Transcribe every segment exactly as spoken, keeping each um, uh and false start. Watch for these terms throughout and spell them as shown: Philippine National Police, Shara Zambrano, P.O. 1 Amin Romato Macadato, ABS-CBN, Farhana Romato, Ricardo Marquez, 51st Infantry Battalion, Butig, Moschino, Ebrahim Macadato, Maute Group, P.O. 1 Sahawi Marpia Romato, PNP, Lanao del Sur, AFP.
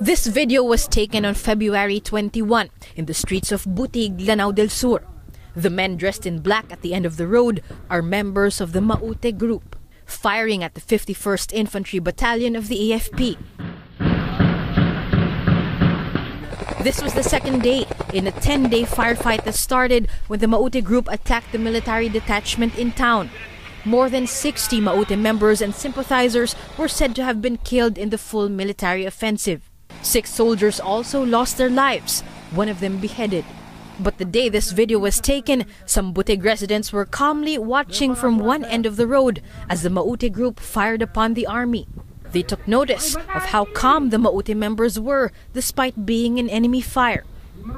This video was taken on February twenty-first in the streets of Butig, Lanao del Sur. The men dressed in black at the end of the road are members of the Maute Group, firing at the fifty-first Infantry Battalion of the A F P. This was the second day in a ten-day firefight that started when the Maute Group attacked the military detachment in town. More than sixty Maute members and sympathizers were said to have been killed in the full military offensive. Six soldiers also lost their lives, one of them beheaded. But the day this video was taken, some Butig residents were calmly watching from one end of the road as the Maute Group fired upon the army. They took notice of how calm the Maute members were despite being in enemy fire.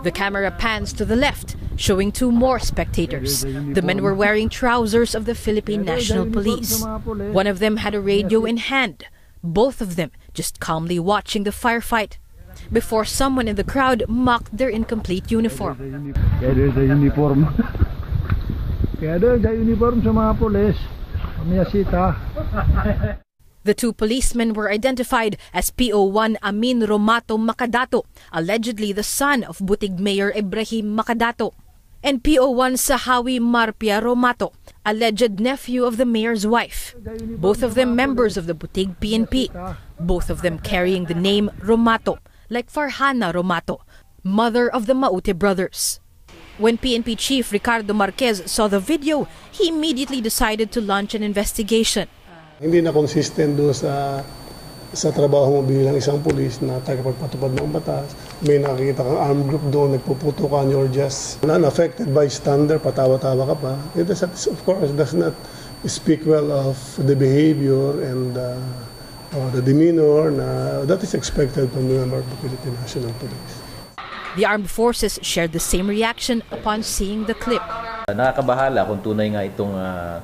The camera pans to the left, showing two more spectators. The men were wearing trousers of the Philippine National Police. One of them had a radio in hand, both of them just calmly watching the firefight, before someone in the crowd mocked their incomplete uniform. The two policemen were identified as P O one Amin Romato Macadato, allegedly the son of Butig Mayor Ebrahim Macadato, and P O one Sahawi Marpia Romato, alleged nephew of the mayor's wife, both of them members of the Butig P N P, both of them carrying the name Romato, like Farhana Romato, mother of the Maute brothers. When P N P Chief Ricardo Marquez saw the video, he immediately decided to launch an investigation. Hindi na consistent doon sa, sa trabaho mo bilang isang polis na tagapagpatupad ng batas. May nakikita kang armed group doon, nagpuputo ka, you're just unaffected by standard, patawa-tawa ka pa. It is, of course, does not speak well of the behavior and uh, uh, the demeanor na that is expected from the member of the Philippine National Police. The armed forces shared the same reaction upon seeing the clip. Nakakabahala kung tunay nga itong uh,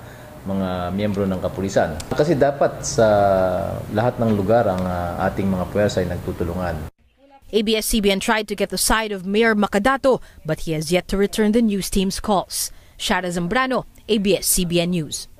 mga miyembro ng kapulisan. Kasi dapat sa lahat ng lugar ang uh, ating mga puwersa ay nagtutulungan. A B S C B N tried to get the side of Mayor Macadato, but he has yet to return the news team's calls. Shara Zambrano, A B S C B N News.